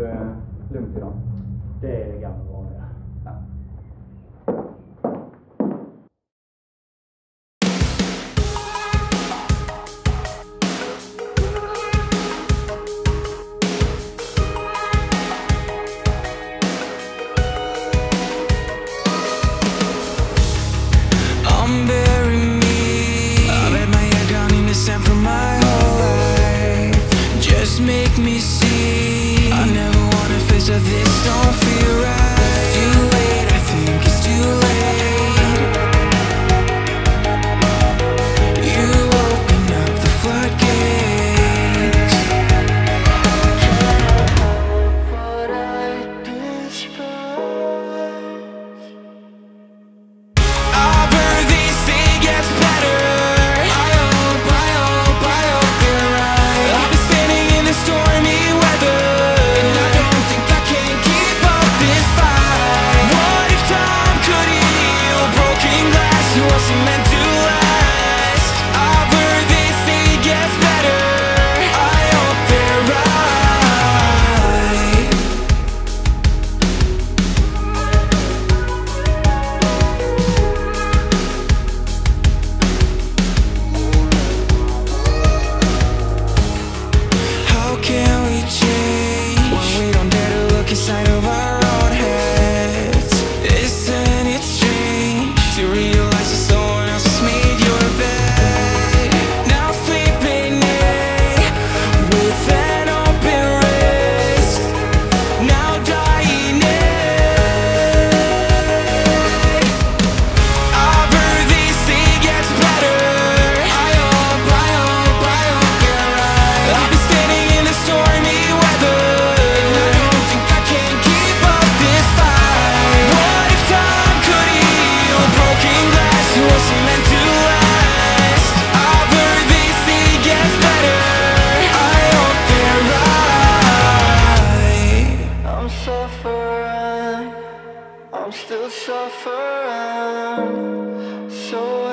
det lugnt idag? Det är det gamla vanliga. Ja. I'm burying me. I've had my head down in the sand for my whole life. Just make me see. I never wanna face that this don't feel right. Too late, I think it's too late. You open up the floodgates. What I despise. I've heard this thing gets better. I hope they're right. I've been standing in the stormy weather, and I don't think I can keep up this fight. What if time could heal broken glass? It wasn't meant to last. I've heard this thing gets better. I hope they're right. How can we change when we don't dare to look inside of our own heads? Isn't it strange to realize that someone else has made your bed? Now sleeping in with an open wrist, now dying in. I've heard this thing gets better. I hope you're right. I've been standing in the stormy weather, and I don't think I can keep up this fight. What if time could heal broken glass? It wasn't meant to last. I've heard this thing gets better. I hope they're right. I'm suffering, I'm still suffering. So